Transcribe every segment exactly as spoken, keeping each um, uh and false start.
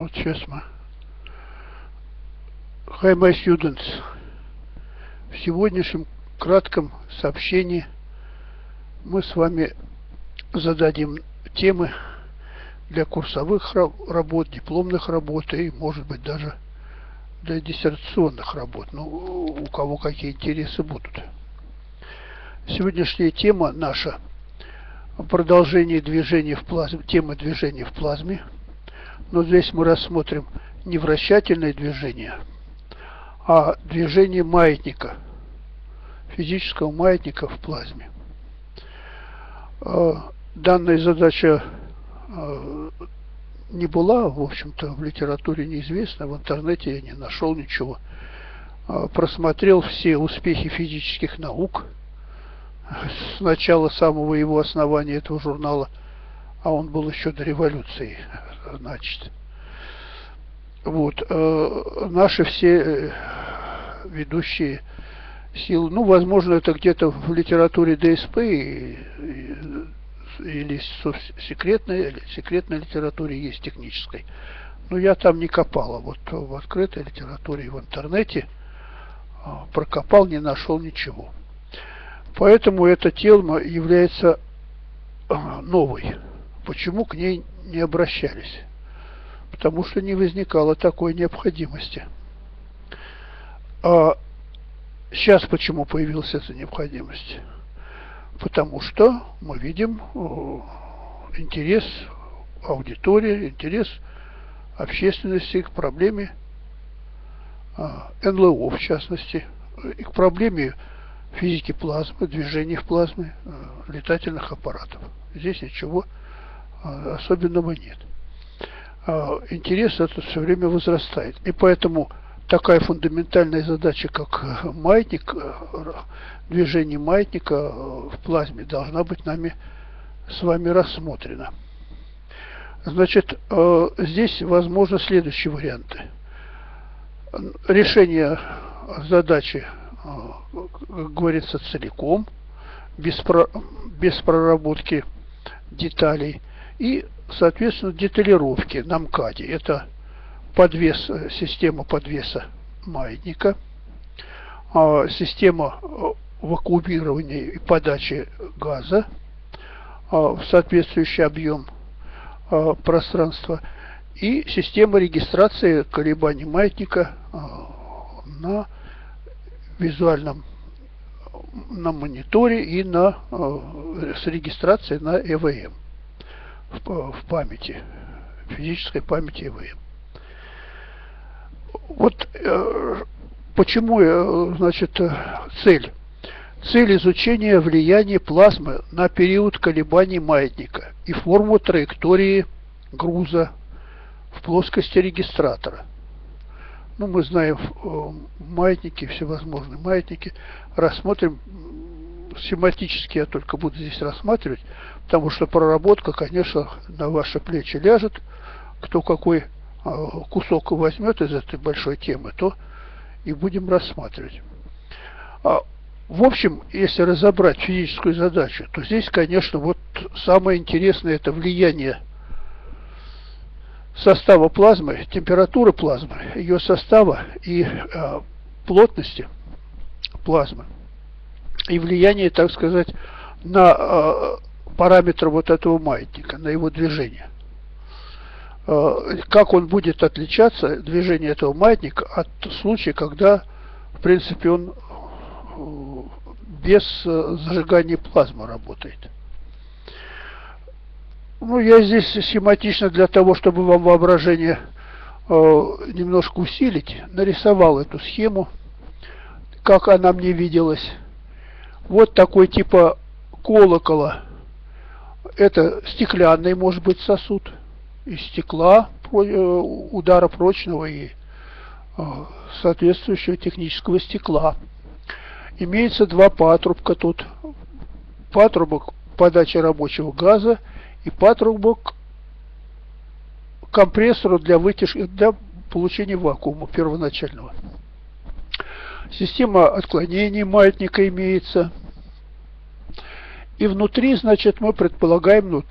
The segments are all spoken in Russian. Вот сейчас мы. Hi, my students. В сегодняшнем кратком сообщении мы с вами зададим темы для курсовых работ, дипломных работ и, может быть, даже для диссертационных работ. Ну, у кого какие интересы будут. Сегодняшняя тема наша — продолжение движения в плазме, тема движения в плазме. Но здесь мы рассмотрим не вращательное движение, а движение маятника, физического маятника в плазме. Данная задача не была, в общем-то, в литературе неизвестна, в интернете я не нашел ничего. Просмотрел все успехи физических наук с начала самого его основания, этого журнала, а он был еще до революции, значит. Вот. Э, наши все ведущие силы, ну, возможно, это где-то в литературе ДСП и, и, или секретной, секретной литературе есть, технической. Но я там не копал, а вот в открытой литературе и в интернете прокопал, не нашел ничего. Поэтому эта тема является новой. Почему к ней не обращались? Потому что не возникало такой необходимости. А сейчас почему появилась эта необходимость? Потому что мы видим интерес аудитории, интерес общественности к проблеме эн эл о, в частности, и к проблеме физики плазмы, движения в плазме, летательных аппаратов. Здесь ничего особенного нет. Интерес этот все время возрастает. И поэтому такая фундаментальная задача, как маятник, движение маятника в плазме, должна быть нами с вами рассмотрена. Значит, здесь возможны следующие варианты. Решение задачи, как говорится, целиком, без, про, без проработки деталей и, соответственно, деталировки на МКАДе. Это подвес, система подвеса маятника, система вакуумирования и подачи газа в соответствующий объем пространства и система регистрации колебаний маятника на визуальном, на мониторе и на, с регистрацией на ЭВМ, в памяти, в физической памяти ЭВМ. Вот почему, значит, цель. Цель изучения влияния плазмы на период колебаний маятника и форму траектории груза в плоскости регистратора. Ну, мы знаем маятники, всевозможные маятники. Рассмотрим схематически, я только буду здесь рассматривать, потому что проработка, конечно, на ваши плечи ляжет. Кто какой кусок возьмет из этой большой темы, то и будем рассматривать. В общем, если разобрать физическую задачу, то здесь, конечно, вот самое интересное — это влияние состава плазмы, температуры плазмы, ее состава и э, плотности плазмы, и влияние, так сказать, на э, параметры вот этого маятника, на его движение. Э, как он будет отличаться, движение этого маятника, от случая, когда, в принципе, он без зажигания плазмы работает. Ну, я здесь схематично, для того чтобы вам воображение э, немножко усилить, нарисовал эту схему, как она мне виделась. Вот такой типа колокола. Это стеклянный, может быть, сосуд из стекла, удара прочного и э, соответствующего технического стекла. Имеется два патрубка тут. Патрубок подачи рабочего газа и патрубок компрессору для вытяжки, для получения вакуума первоначального. Система отклонений маятника имеется. И внутри, значит, мы предполагаем, ну,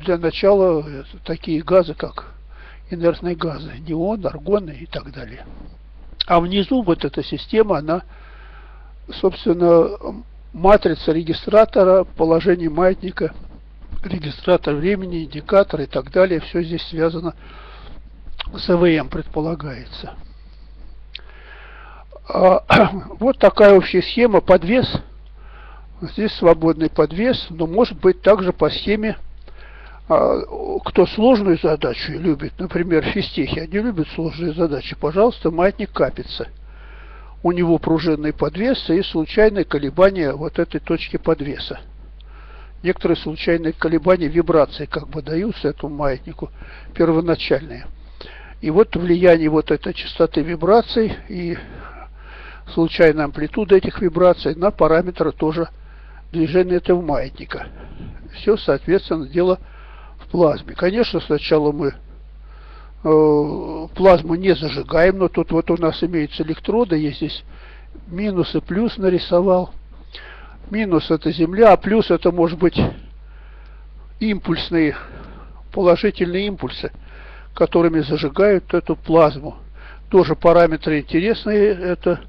для начала такие газы, как инертные газы, неон, аргоны и так далее. А внизу вот эта система, она, собственно, матрица регистратора, положение маятника, регистратор времени, индикатор и так далее. Все здесь связано с ЭВМ, предполагается. Вот такая общая схема. Подвес. Здесь свободный подвес, но может быть также по схеме, кто сложную задачу любит, например, физтехи, они любят сложные задачи, пожалуйста, маятник Капица. У него пружинный подвес и случайные колебания вот этой точки подвеса. Некоторые случайные колебания, вибрации как бы даются этому маятнику первоначальные. И вот влияние вот этой частоты вибраций и случайная амплитуда этих вибраций на параметры тоже движения этого маятника. Все, соответственно, дело в плазме. Конечно, сначала мы э, плазму не зажигаем, но тут вот у нас имеются электроды. Я здесь минус и плюс нарисовал. Минус — это Земля, а плюс — это, может быть, импульсные, положительные импульсы, которыми зажигают эту плазму. Тоже параметры интересные, это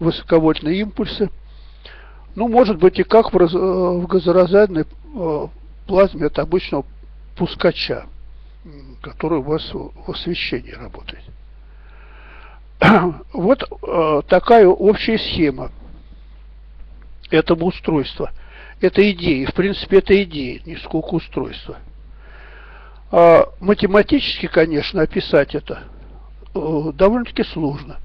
высоковольтные импульсы. Ну, может быть, и как в, раз, в газоразрядной э, плазме от обычного пускача, который у вас в освещении работает. Вот э, такая общая схема этого устройства. Это идеи. В принципе, это идеи, не сколько устройства. Э, математически, конечно, описать это э, довольно-таки сложно.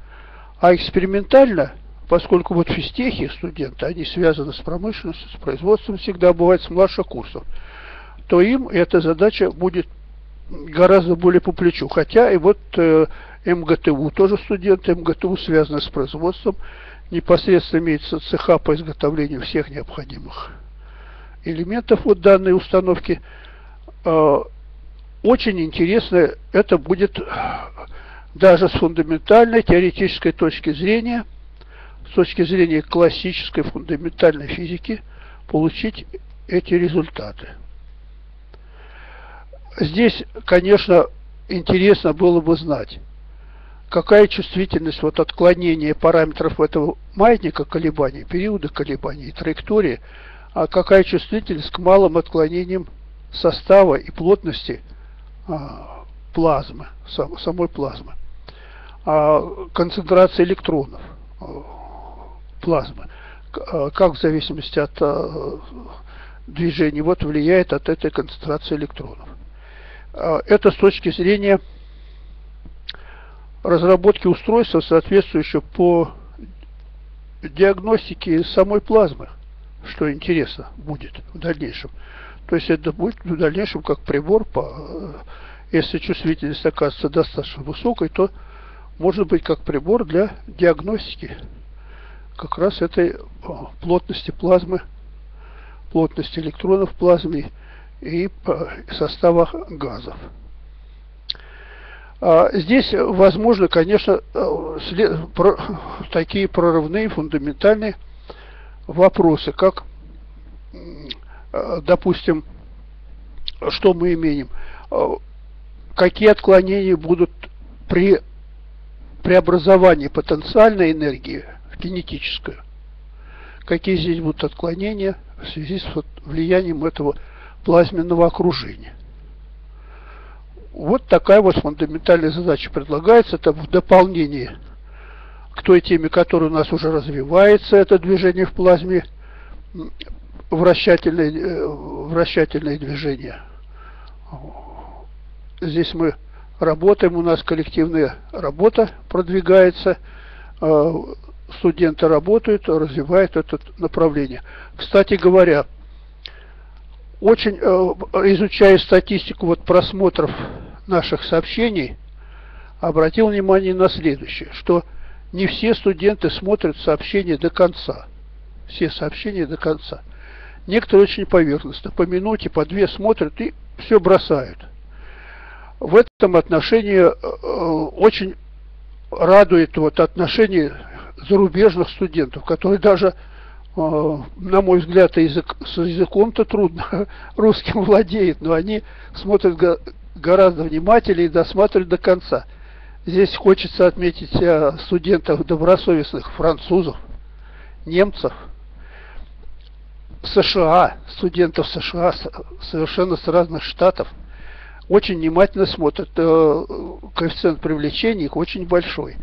А экспериментально, поскольку вот физтехи, студенты, они связаны с промышленностью, с производством, всегда бывает с младших курсов, то им эта задача будет гораздо более по плечу. Хотя и вот э, МГТУ, тоже студенты МГТУ связаны с производством, непосредственно имеется цеха по изготовлению всех необходимых элементов вот данной установки. Э, очень интересно это будет даже с фундаментальной теоретической точки зрения, с точки зрения классической фундаментальной физики, получить эти результаты. Здесь, конечно, интересно было бы знать, какая чувствительность вот отклонения параметров этого маятника колебаний, периода колебаний, траектории, а какая чувствительность к малым отклонениям состава и плотности а, плазмы, сам, самой плазмы, а, концентрации электронов плазмы, как в зависимости от э, движения вот влияет от этой концентрации электронов. Это с точки зрения разработки устройства, соответствующего по диагностике самой плазмы, что интересно будет в дальнейшем. То есть это будет в дальнейшем как прибор, по, если чувствительность окажется достаточно высокой, то может быть как прибор для диагностики как раз этой плотности плазмы, плотности электронов в плазме и состава газов. Здесь возможно, конечно, такие прорывные, фундаментальные вопросы, как, допустим, что мы имеем, какие отклонения будут при преобразовании потенциальной энергии кинетическую. Какие здесь будут отклонения в связи с влиянием этого плазменного окружения. Вот такая вот фундаментальная задача предлагается. Это в дополнение к той теме, которая у нас уже развивается, это движение в плазме, вращательные, вращательные движения. Здесь мы работаем, у нас коллективная работа продвигается, студенты работают, развивают это направление. Кстати говоря, очень изучая статистику вот просмотров наших сообщений, обратил внимание на следующее, что не все студенты смотрят сообщения до конца. Все сообщения до конца. Некоторые очень поверхностно, по минуте, по две смотрят и все бросают. В этом отношении очень радует вот отношение зарубежных студентов, которые даже, э, на мой взгляд, язык, с языком-то трудно, русским владеет, но они смотрят гораздо внимательнее и досматривать до конца. Здесь хочется отметить студентов добросовестных, французов, немцев, США, студентов США совершенно с разных штатов. Очень внимательно смотрят, коэффициент привлечения их очень большой.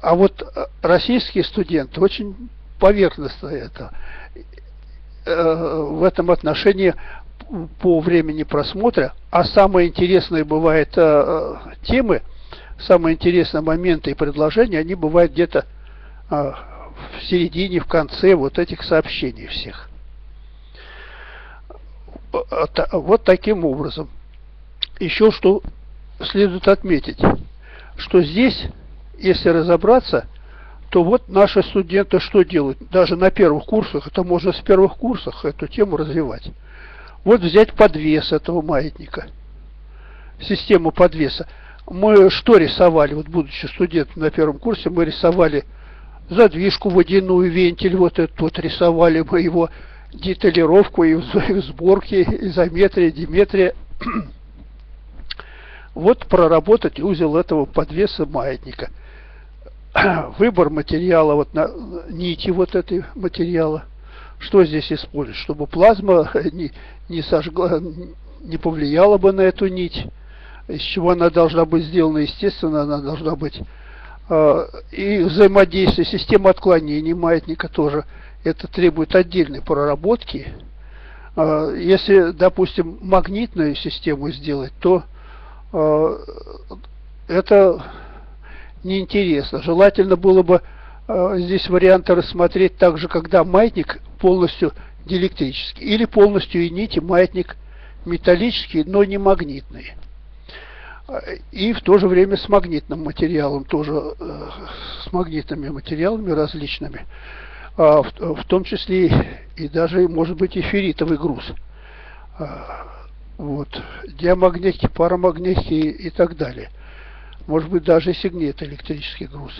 А вот российские студенты очень поверхностно это. В этом отношении по времени просмотра. А самые интересные бывают темы, самые интересные моменты и предложения, они бывают где-то в середине, в конце вот этих сообщений всех. Вот таким образом. Еще что следует отметить, что здесь, если разобраться, то вот наши студенты что делают? Даже на первых курсах, это можно с первых курсов эту тему развивать. Вот взять подвес этого маятника, систему подвеса. Мы что рисовали, вот будучи студентами на первом курсе, мы рисовали задвижку водяную, вентиль вот этот вот рисовали, мы его деталировку и в сборке, изометрия, диметрия. Вот проработать узел этого подвеса маятника. Выбор материала, вот на нити вот этой материала, что здесь использовать, чтобы плазма не, не сожгла, не повлияла бы на эту нить, из чего она должна быть сделана, естественно, она должна быть э, и взаимодействие, система отклонений маятника тоже, это требует отдельной проработки. Э, если, допустим, магнитную систему сделать, то э, это неинтересно. Желательно было бы э, здесь варианты рассмотреть также, когда маятник полностью диэлектрический, или полностью и нити маятник металлический, но не магнитный. И в то же время с магнитным материалом тоже, э, с магнитными материалами различными, э, в, в том числе и даже, может быть, и ферритовый груз. Э, вот. Диамагнитики, парамагнитики и, и так далее. Может быть, даже сигнет электрический груз.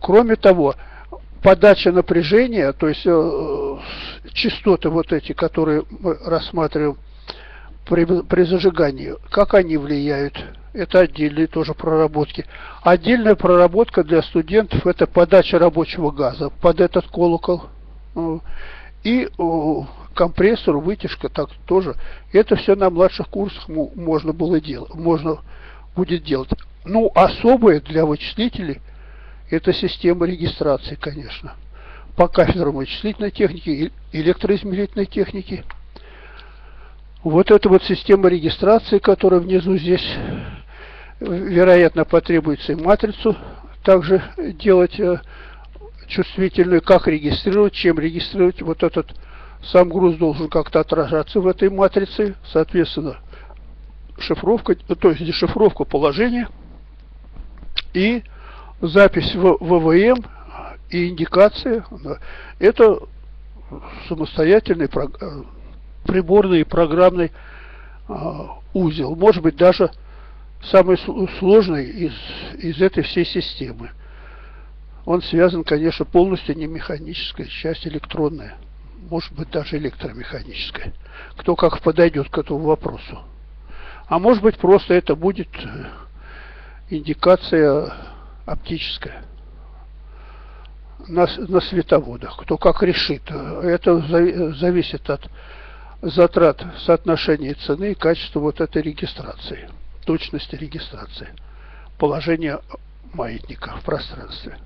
Кроме того, подача напряжения, то есть частоты вот эти, которые мы рассматриваем при, при зажигании, как они влияют, это отдельные тоже проработки. Отдельная проработка для студентов — это подача рабочего газа под этот колокол и компрессор, вытяжка, так тоже. Это все на младших курсах можно было делать, можно будет делать. Ну, особое для вычислителей — это система регистрации, конечно, по кафедрам вычислительной техники, электроизмерительной техники. Вот эта вот система регистрации, которая внизу здесь, вероятно, потребуется и матрицу также делать чувствительную, как регистрировать, чем регистрировать. Вот этот сам груз должен как-то отражаться в этой матрице, соответственно, шифровка, то есть дешифровка положения и запись в ВВМ и индикация. Это самостоятельный приборный и программный узел, может быть, даже самый сложный из, из этой всей системы. Он связан, конечно, полностью не механическая, часть электронная. Может быть, даже электромеханическая. Кто как подойдет к этому вопросу. А может быть, просто это будет индикация оптическая на, на световодах. Кто как решит. Это зависит от затрат, соотношения цены и качества вот этой регистрации. Точности регистрации. Положение маятника в пространстве.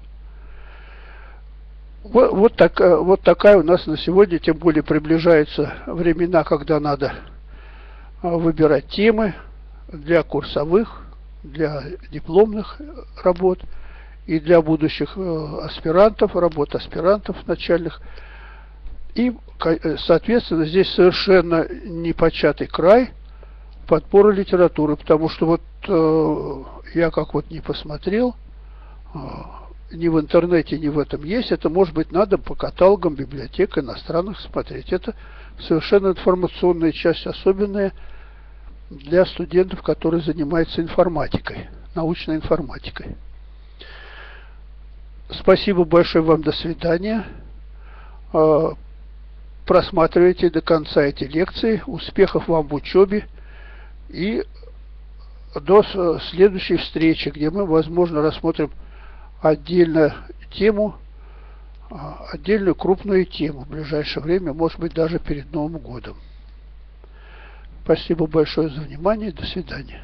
Вот, вот, так, вот такая у нас на сегодня, тем более приближаются времена, когда надо выбирать темы для курсовых, для дипломных работ и для будущих аспирантов, работ аспирантов начальных. И, соответственно, здесь совершенно непочатый край подбора литературы, потому что вот я как вот не посмотрел, ни в интернете, ни в этом есть. Это, может быть, надо по каталогам библиотек иностранных смотреть. Это совершенно информационная часть, особенная для студентов, которые занимаются информатикой, научной информатикой. Спасибо большое вам. До свидания. просматривайте до конца эти лекции. Успехов вам в учебе и до следующей встречи, где мы, возможно, рассмотрим отдельно тему, отдельную крупную тему в ближайшее время, может быть, даже перед Новым годом. Спасибо большое за внимание. До свидания.